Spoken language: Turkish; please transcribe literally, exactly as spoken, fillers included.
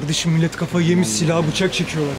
Kardeşim millet kafayı yemiş, silah bıçak çekiyorlar.